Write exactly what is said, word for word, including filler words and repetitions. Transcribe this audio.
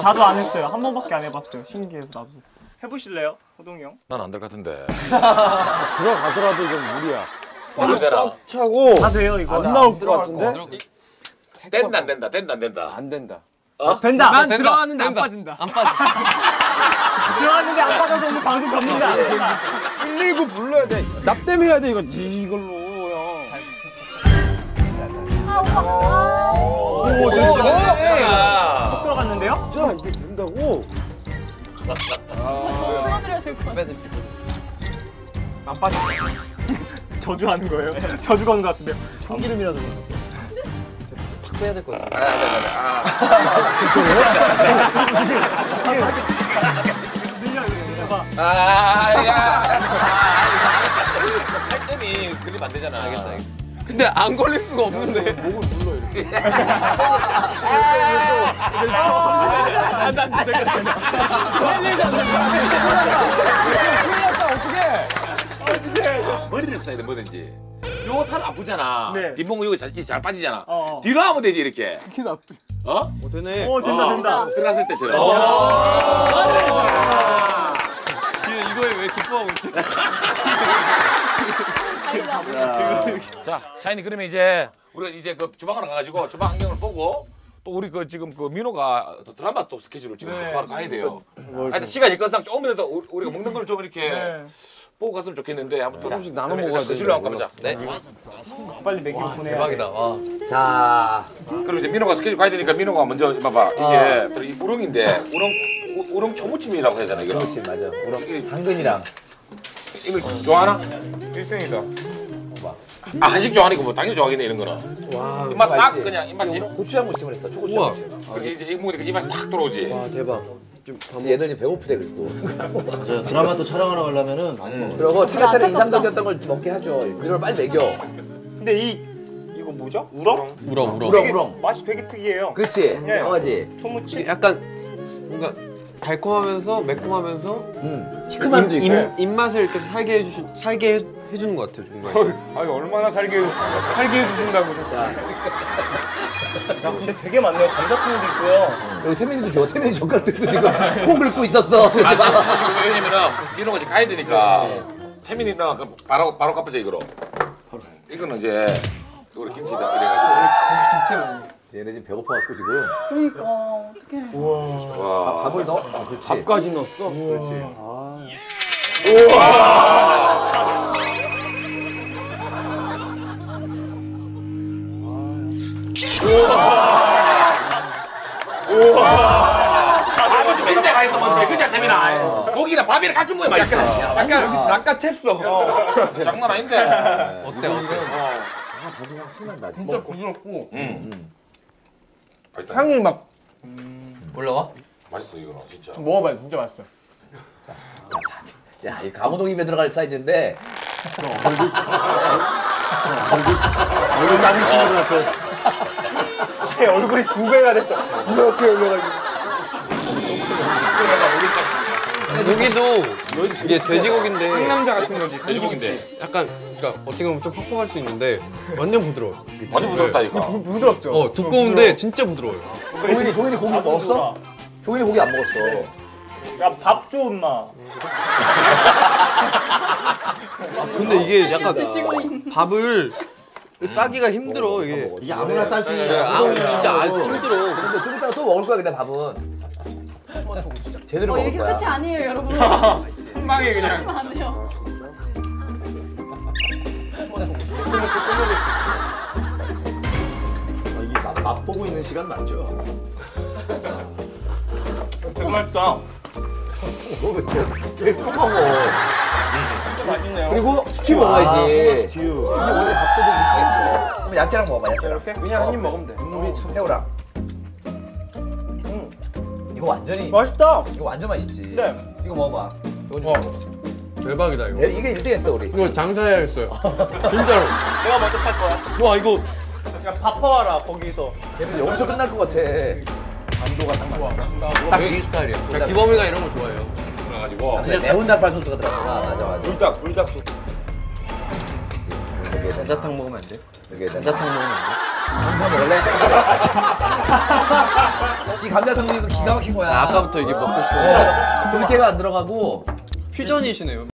자주 안 했어요. 한 번밖에 안 해봤어요. 신기해서 나도. 해보실래요? 호동이 형? 난 안 될 것 같은데. 들어가더라도 이건 무리야. 꽉 차고. 다 돼요 이거. 안 나올 것 같은데? 된다 안 된다. 된다 안 된다. 안 된다. 어? 된다. 난 들어가는데 안 빠진다. 안 빠진다. 들어가는데 안 빠져서 오늘 방송 접는다. 일일구 불러야 돼. 납땜해야 돼 이거. 이걸로 형. 아 오빠. 오 됐다. 쏙 들어갔는데요? 자 이게 된다고. 아, 저거 풀어드려야 될 것 같아. 안 빠진다. 저주하는 거예요? 저주 거는 것 같은데요? 참기름이라도. 빼야 될 것 같아. 아, 아, 아, 아, 아, 살점이 그립 안 되잖아. 알겠어, 알겠어. 근데 안 걸릴 수가 없는데. 목을 눌러 이렇게. 안 돼, 안 돼, 잠깐만. 진짜, 진짜, 진짜. 어떻게? 어떻게? 머리를 써야 돼, 뭐든지. 요거 살 아프잖아. 네. 뒷봉구 요거 잘, 잘 빠지잖아. 어어. 뒤로 하면 되지 이렇게. 이렇게 나쁘. 어? 어 되네. 어 된다 어. 된다. 들어갔을 때처럼. 뒤에 이거에 왜 기뻐하고 있지? 자 샤이니 그러면 이제 우리가 이제 그 주방으로 가가지고 주방 환경을 보고 또 우리 그 지금 그 민호가 또 드라마 또 스케줄을 지금 네. 하러 가야 돼요. 하여튼 시간 일건상 조금이라도 우리가 먹는 걸 좀 이렇게. 네. 보고 갔으면 좋겠는데 한번 조금씩 나눠 먹어야 돼. 실로 한번 가보자. 네. 빨리 내기로 보내야 대박이다. 와. 자. 그럼 이제 민호가 스케줄 가야 되니까 민호가 먼저 봐봐. 아. 이게 이 우렁인데 우렁 우렁 초무침이라고 해야 되나 이거? 초무침 맞아. 우렁 이게 당근이랑. 이거 좋아하나? 일 등이다. 봐. 아 한식 좋아하니까 뭐 당연히 좋아하겠네 이런 거는. 와. 입맛 싹 그냥 입맛이. 고추장 무침을 했어. 초고추장 무침. 그게 이제 이거 먹으니까 입맛이 싹 돌아오지. 와 대박. 좀 얘들 이제 배고프대 그리고 드라마 또 촬영하러 가려면은 많이 먹어. 그러고 차례차례 인삼덕이었던 걸 먹게 하죠. 이걸 빨리 먹여. 근데 이 이거 뭐죠? 우렁? 우렁 우렁. 우렁 우렁. 맛이 되게 특이해요. 그렇지. 맞지. 초무침. 약간 뭔가 달콤하면서 매콤하면서 시큼함도 있고 입맛을 이렇게 살게 해주 살게 해주는 것 같아요. 정말. 아니 얼마나 살게 살게 해주신다고 진짜. 야, 근데 되게 많네요. 감자탕도 있고요. 여기 태민이도 줘. 태민이 젓가락 들고 지금 코 긁고 있었어. 아, 왜냐면 민호가 이제 까야 되니까 네. 태민이랑 바로 바로 까보자 이거로. 바로. 이거는 이제 우리 김치다 이래가지고. 우리 김치. 얘네 지금 배고파갖고 지금. 그러니까 어떡해. 우와. 밥을 넣어. 아, 그렇지. 밥까지 넣었어. 우와. 그렇지. 아. 우와. 우와! 우와! 밥이 좀 있어야 맛있어, 먼저. 그치, 재민아? 고기랑 밥이랑 같이 먹어야 맛있어. 약간 낚아챘어. 장난 아닌데. 어때, 어때? 아, 벌써 향이 나지. 진짜 고스럽고. 맛있다. 향이 막. 올라와? 맛있어, 이거는, 진짜. 먹어봐요, 진짜 맛있어. 야, 이 강호동 입에 들어갈 사이즈인데. 얼굴 작은 친구들 앞에. 제 얼굴이 두 배가 됐어. 이렇게 올려가지고. 여기도 이게 돼지고기인데. 상남자 같은 거지. 돼지고기인데. 약간 그러니까 어떻게 보면 좀 퍽퍽할 수 있는데 완전 부드러워. 완전 부드럽다니까. 부, 부드럽죠. 어 두꺼운데 진짜 부드러워요. 종인이 종인이 고기 먹었어? 종인이 고기 안 먹었어. 야 밥 줘 엄마. 아, 근데 이게 약간 밥을. 싸기가 힘들어 이게. 이게 아무나 쌀 수 있는 게 아니야. 진짜 아주 힘들어. 근데 좀 이따가 또 먹을 거야 근데 밥은. 제대로 먹을 거야. 이게 끝이 아니에요 여러분. 한 방에 그냥. 하시면 안 돼요. 이게 맛보고 있는 시간 맞죠? 되게 맛있다. 왜 또 먹어? 맛있네요. 그리고 스튜 먹어야지. 스튜. 이게 원래 밥도둑 밑에 있어. 그럼 야채랑 먹어봐, 야채랑. 이렇게? 그냥 어. 한 입 먹으면 돼. 국물이 어. 참 새우랑. 음. 이거 완전히. 맛있다. 이거 완전 맛있지. 네. 이거 먹어봐. 이거 와. 대박이다, 이거. 이게 일 등 했어, 우리. 이거 장사해야겠어요. 진짜로. 내가 먼저 팔 거야. 와, 이거. 야, 밥 퍼와라, 거기서. 얘들 여기서 끝날 것 같아. 강도가 딱 좋아. 딱 이 스타일이야. 기범이가 이런 거 좋아해요. 가지고 아, 매운 닭발 소스가 들어가. 맞아 맞아. 불닭 불닭 소스. 여기 된장탕 먹으면 안 돼? 여기 된장탕 먹으면 안 돼? 감자 먹을래? 이 감자 정리 이거 기가 막힌 거야. 아, 아까부터 이게 먹고 싶어. 들깨가 안 들어가고 퓨전이시네요.